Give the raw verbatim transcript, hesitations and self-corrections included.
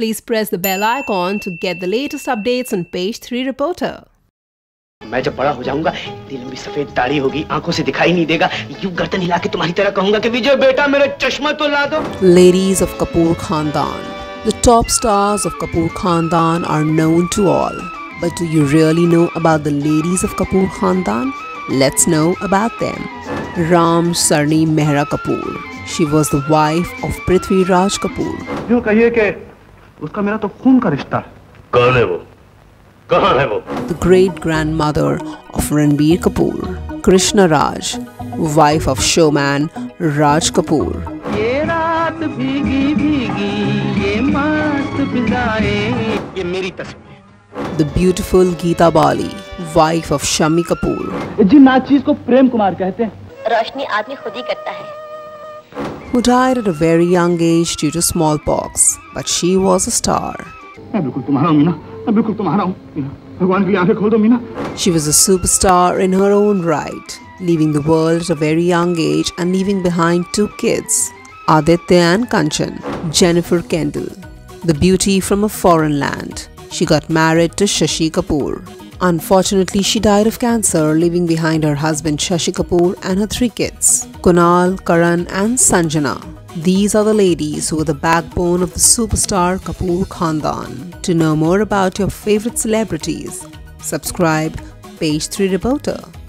Please press the bell icon to get the latest updates on Page three Reporter. मैं जब बड़ा हो जाऊंगा इतनी लंबी सफेद दाढ़ी होगी आंखों से दिखाई नहीं देगा यूं गर्दन हिला के तुम्हारी तरह कहूंगा कि विजय बेटा मेरा चश्मा तो ला दो. Ladies of Kapoor Khandaan. The top stars of Kapoor Khandaan are known to all. But do you really know about the ladies of Kapoor Khandaan? Let's know about them. Ram Sarni Mehra Kapoor. She was the wife of Prithviraj Kapoor. यूं कहिए कि उसका मेरा तो खून का रिश्ता है. कौन है वो? The great-grandmother of Ranbir Kapoor, Krishna Raj, wife of showman Raj Kapoor. The beautiful Geeta Bali, wife of Shammi Kapoor, who died at a very young age due to smallpox, but she was a star. She was a superstar in her own right, leaving the world at a very young age and leaving behind two kids, Aditya and Kanchan. Jennifer Kendall, the beauty from a foreign land. She got married to Shashi Kapoor. Unfortunately, she died of cancer, leaving behind her husband Shashi Kapoor and her three kids, Kunal, Karan and Sanjana. These are the ladies who were the backbone of the superstar Kapoor Khandaan. To know more about your favorite celebrities, subscribe Page three Reporter.